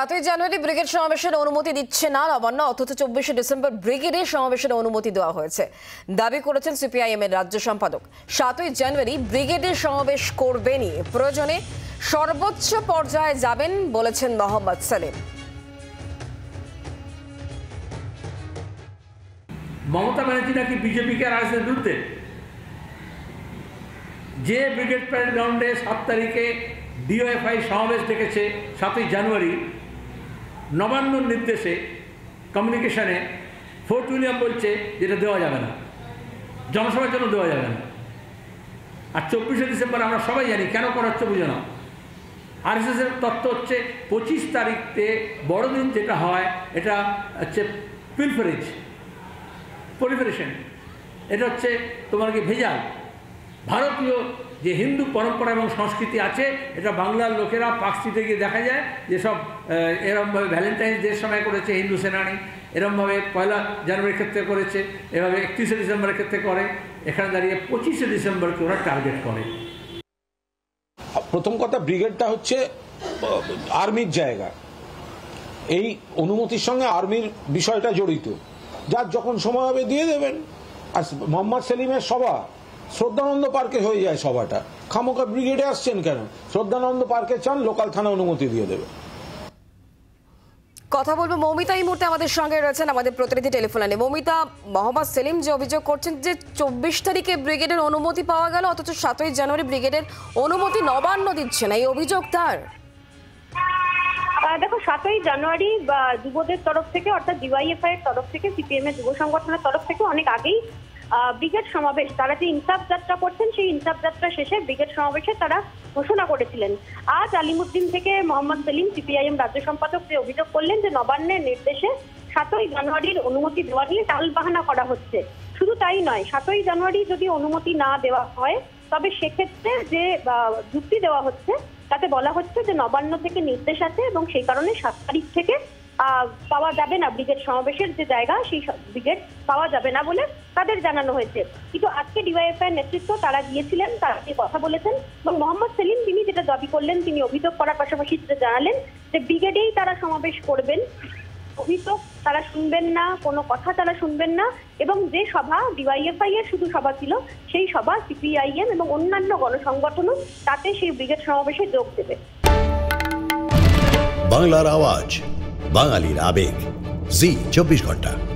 7 জানুয়ারি brigade সমাবেশের অনুমতি দিচ্ছে না নবান্ন, অথচ 24 ডিসেম্বর ব্রিগেডের সমাবেশের অনুমতি দেওয়া হয়েছে দাবি করেছেন সিপিআইএম এর রাজ্য সম্পাদক। 7 জানুয়ারি ব্রিগেডের সমাবেশ করবেনি, প্রয়োজনে সর্বোচ্চ পর্যায়ে যাবেন বলেছেন মোহাম্মদ সেলিম। মমতা ব্যানার্জি নাকি বিজেপি কে রাজনীতির বিরুদ্ধে, যে ব্রিগেড প্যারেড গ্রাউন্ডে 7 তারিখে ডিওএফআই সমাবেশ ডেকেছে 7 জানুয়ারি, নবান্নর নির্দেশে কমিউনিকেশনে ফোর্ট উইলিয়াম বলছে যেটা দেওয়া যাবে না, জনসভার জন্য দেওয়া যাবে না। আর 24শে ডিসেম্বর আমরা সবাই জানি কেন করা হচ্ছে, বুঝে না। আরএসএসের তত্ত্ব হচ্ছে 25 তারিখে বড়দিন যেটা হয়, এটা হচ্ছে প্রিপারেশন, এটা হচ্ছে তোমার কি ভেজাল। ভারতীয় যে হিন্দু পরম্পরা এবং সংস্কৃতি আছে, এটা বাংলার লোকেরা পাকস্ট্রিটে গিয়ে দেখা যায় যেসব এরমভাবে ভ্যালেন্টাইন্স ডের সময় করেছে হিন্দু সেনানি, এরমভাবে 1 জানুয়ারির ক্ষেত্রে করেছে, এভাবে 31শে ডিসেম্বরের ক্ষেত্রে করে। এখানে দাঁড়িয়ে 25শে ডিসেম্বরকে ওরা টার্গেট করে। প্রথম কথা, ব্রিগেডটা হচ্ছে আর্মির জায়গা, এই অনুমতির সঙ্গে আর্মির বিষয়টা জড়িত, যার যখন সময় হবে দিয়ে দেবেন। আর মোহাম্মদ সেলিমের সভা শ্রদ্ধানন্দ পার্কে হয়ে যায়, সভাটা খামোকা ব্রিগেডে আসছেন কেন? শ্রদ্ধানন্দ পার্কে চান, লোকাল থানা অনুমতি দিয়ে দেবে। কথা বলবো মৌমিতা, এই মুহূর্তে আমাদের সঙ্গে রয়েছেন আমাদের প্রতিনিধি টেলিফোনে। মৌমিতা, মোহাম্মদ সেলিম যে অভিযোগ করছেন যে 24 তারিখে ব্রিগেডের অনুমতি পাওয়া গেল, অথচ 7 জানুয়ারি ব্রিগেডের অনুমতি নবান্ন দিচ্ছে না, এই অভিযোগ তার। দেখো, 7 জানুয়ারি যুবদের তরফ থেকে অর্থাৎ ডিওয়াইএফআই এর তরফ থেকে, সিপিএম এর যুব সংগঠনের তরফ থেকে অনেক আগেই ব্রিগেড সমাবেশ, তারা যে ইনসাফ যাত্রা করছেন সেই ইনসাফ যাত্রা শেষে ব্রিগেড সমাবেশে তারা ঘোষণা করেছিলেন। আজ আলিমুদ্দিন থেকে মোহাম্মদ সেলিম, সিপিআইএম রাজ্য সম্পাদক, যে অভিযোগ করলেন যে নবান্নের নির্দেশে 7 জানুয়ারির অনুমতি দেওয়া নিয়ে টালবাহানা করা হচ্ছে। শুধু তাই নয়, 7 জানুয়ারি যদি অনুমতি না দেওয়া হয় তবে সেক্ষেত্রে যে যুক্তি দেওয়া হচ্ছে তাতে বলা হচ্ছে যে নবান্ন থেকে নির্দেশ আছে এবং সেই কারণে 7 তারিখ থেকে পাওয়া যাবে না ব্রিগেড সমাবেশের যে জায়গা, সেই ব্রিগেড পাওয়া যাবে না বলে তাদের জানানো হয়েছে। কিন্তু আজকে ডিওয়াইএফআই নেতৃত্ব তারা গিয়েছিলেন, তারা কথা বলেছেন এবং মোহাম্মদ সেলিম তিনি যেটা দাবি করলেন, তিনি অভিযোগ করার পাশাপাশি যেটা জানালেন যে ব্রিগেডেই তারা সমাবেশ করবেন, অভিযোগ তারা শুনবেন না, কোনো কথা তারা শুনবেন না। এবং যে সভা ডিওয়াইএফআই এর শুধু সভা ছিল, সেই সভা সিপিআইএম এবং অন্যান্য গণসংগঠনও তাতে সেই ব্রিগেড সমাবেশে যোগ দেবে। বাংলার আওয়াজ, বাঙালির আবেগ, Zee 24 ঘন্টা।